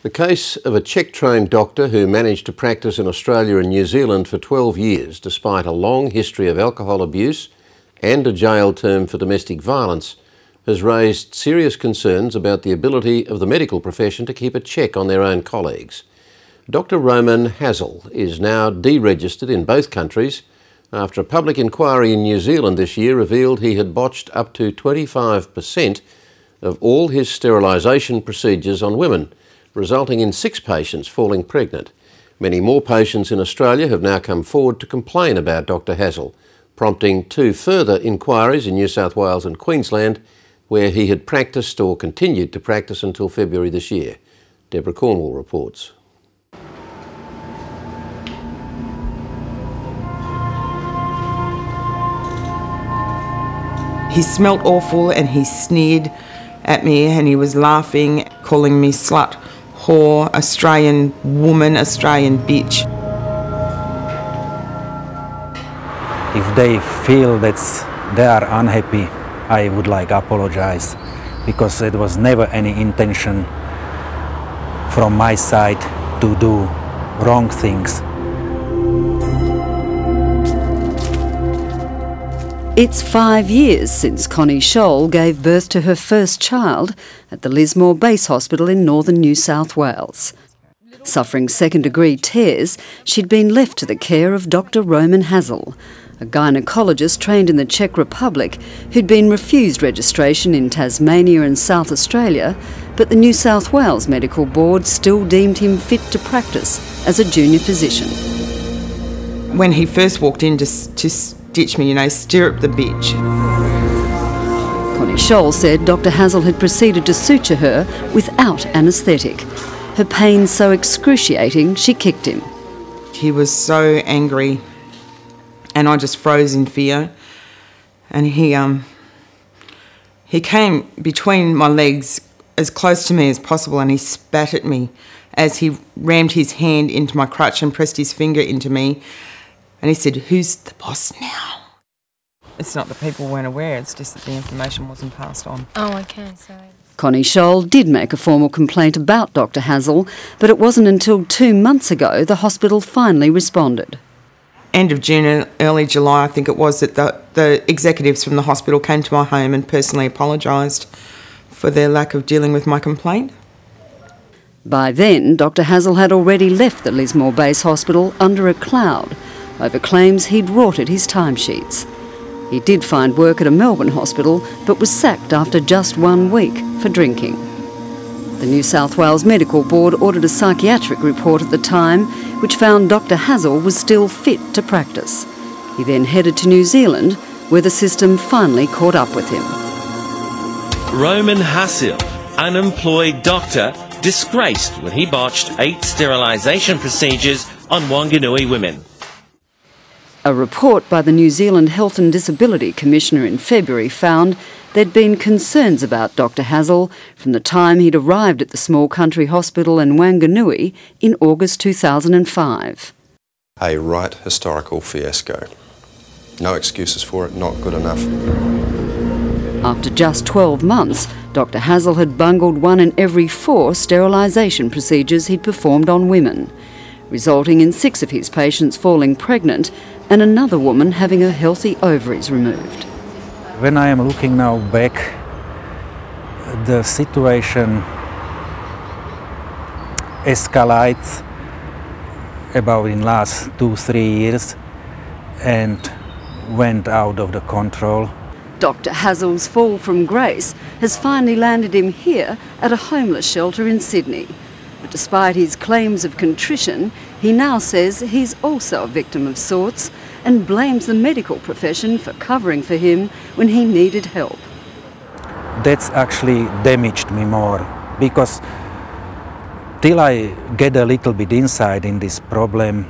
The case of a Czech-trained doctor who managed to practice in Australia and New Zealand for 12 years despite a long history of alcohol abuse and a jail term for domestic violence has raised serious concerns about the ability of the medical profession to keep a check on their own colleagues. Dr Roman Hasil is now deregistered in both countries after a public inquiry in New Zealand this year revealed he had botched up to 25% of all his sterilisation procedures on women, resulting in 6 patients falling pregnant. Many more patients in Australia have now come forward to complain about Dr Hasil, prompting 2 further inquiries in New South Wales and Queensland, where he had practised or continued to practice until February this year. Deborah Cornwall reports. He smelt awful and he sneered at me and he was laughing, calling me slut, whore, Australian woman, Australian bitch. If they feel that they are unhappy, I would like to apologise, because it was never any intention from my side to do wrong things. It's 5 years since Connie Scholl gave birth to her first child at the Lismore Base Hospital in northern New South Wales. Suffering second-degree tears, she'd been left to the care of Dr Roman Hasil, a gynaecologist trained in the Czech Republic who'd been refused registration in Tasmania and South Australia, but the New South Wales Medical Board still deemed him fit to practice as a junior physician. When he first walked in to ditch me, you know, stirrup the bitch. Connie Scholl said Dr Hasil had proceeded to suture her without anaesthetic. Her pain so excruciating she kicked him. He was so angry and I just froze in fear, and he came between my legs as close to me as possible and he spat at me as he rammed his hand into my crutch and pressed his finger into me. And he said, "Who's the boss now?" It's not that people weren't aware, it's just that the information wasn't passed on. Oh, okay, sorry. Connie Scholl did make a formal complaint about Dr Hasil, but it wasn't until 2 months ago the hospital finally responded. End of June and early July, I think it was, that the executives from the hospital came to my home and personally apologised for their lack of dealing with my complaint. By then, Dr Hasil had already left the Lismore Base Hospital under a cloud over claims he'd wrought at his timesheets. He did find work at a Melbourne hospital, but was sacked after just 1 week for drinking. The New South Wales Medical Board ordered a psychiatric report at the time, which found Dr Hasil was still fit to practice. He then headed to New Zealand, where the system finally caught up with him. Roman Hasil, unemployed doctor, disgraced when he botched 8 sterilisation procedures on Wanganui women. A report by the New Zealand Health and Disability Commissioner in February found there'd been concerns about Dr Hasil from the time he'd arrived at the small country hospital in Wanganui in August 2005. A right historical fiasco. No excuses for it, not good enough. After just 12 months, Dr Hasil had bungled 1 in every 4 sterilisation procedures he'd performed on women, resulting in 6 of his patients falling pregnant and another woman having her healthy ovaries removed. When I am looking now back, the situation escalates about in last 2-3 years and went out of the control. Dr Hasil's fall from grace has finally landed him here at a homeless shelter in Sydney. But despite his claims of contrition, he now says he's also a victim of sorts and blames the medical profession for covering for him when he needed help. That's actually damaged me more, because till I get a little bit insight in this problem,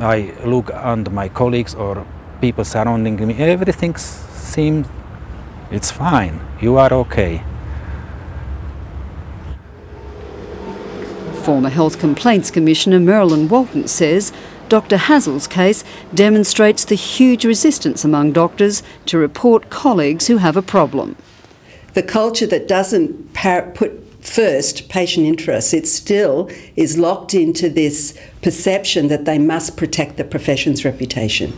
I look under my colleagues or people surrounding me, everything seems it's fine, you are okay. Former Health Complaints Commissioner Marilyn Walton says Dr Hasil's case demonstrates the huge resistance among doctors to report colleagues who have a problem. The culture that doesn't put first patient interest. It still is locked into this perception that they must protect the profession's reputation.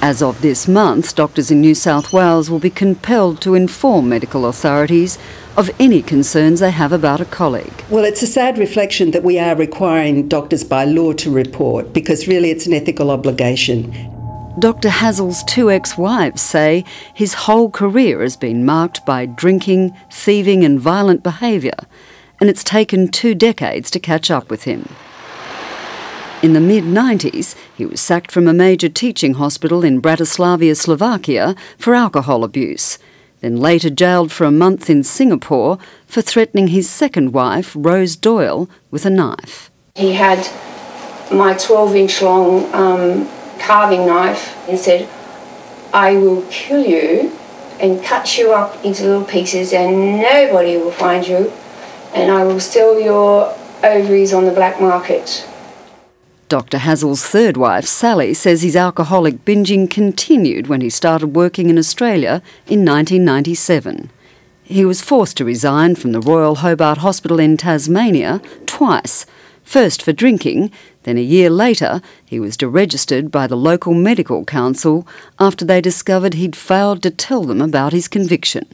As of this month, doctors in New South Wales will be compelled to inform medical authorities of any concerns they have about a colleague. Well, it's a sad reflection that we are requiring doctors by law to report, because really it's an ethical obligation. Dr Hasil's two ex-wives say his whole career has been marked by drinking, thieving and violent behaviour, and it's taken 2 decades to catch up with him. In the mid-90s, he was sacked from a major teaching hospital in Bratislava, Slovakia, for alcohol abuse, then later jailed for a month in Singapore for threatening his second wife, Rose Doyle, with a knife. He had my 12-inch long carving knife and said, "I will kill you and cut you up into little pieces and nobody will find you, and I will sell your ovaries on the black market." Dr Hasil's third wife, Sally, says his alcoholic binging continued when he started working in Australia in 1997. He was forced to resign from the Royal Hobart Hospital in Tasmania twice, first for drinking, then a year later he was deregistered by the local medical council after they discovered he'd failed to tell them about his conviction.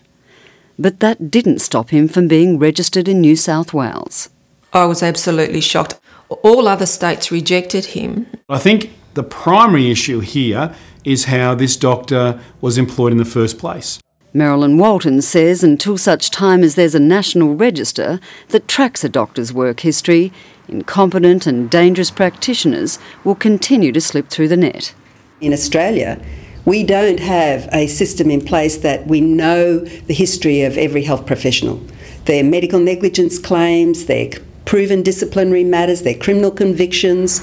But that didn't stop him from being registered in New South Wales. I was absolutely shocked. All other states rejected him. I think the primary issue here is how this doctor was employed in the first place. Marilyn Walton says until such time as there's a national register that tracks a doctor's work history, incompetent and dangerous practitioners will continue to slip through the net. In Australia, we don't have a system in place that we know the history of every health professional. Their medical negligence claims, their proven disciplinary matters, their criminal convictions.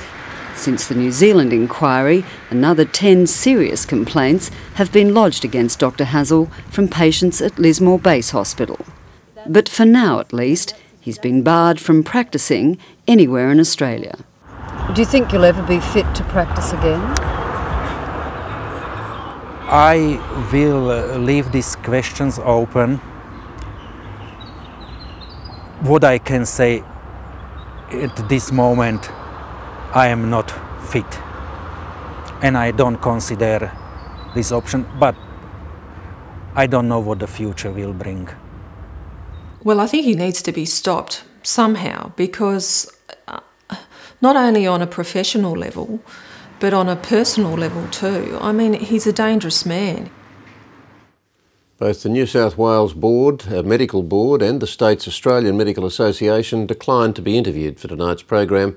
Since the New Zealand inquiry, another 10 serious complaints have been lodged against Dr Hasil from patients at Lismore Base Hospital. But for now at least, he's been barred from practising anywhere in Australia. Do you think you'll ever be fit to practice again? I will leave these questions open. What I can say at this moment, I am not fit and I don't consider this option, but I don't know what the future will bring. Well, I think he needs to be stopped somehow, because not only on a professional level but on a personal level too. I mean, he's a dangerous man. Both the New South Wales Board, Medical Board and the state's Australian Medical Association declined to be interviewed for tonight's program,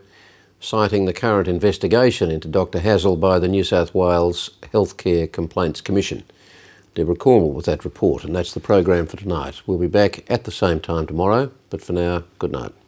citing the current investigation into Dr Hasil by the New South Wales Healthcare Complaints Commission. Deborah Cornwall with that report, and that's the program for tonight. We'll be back at the same time tomorrow, but for now, good night.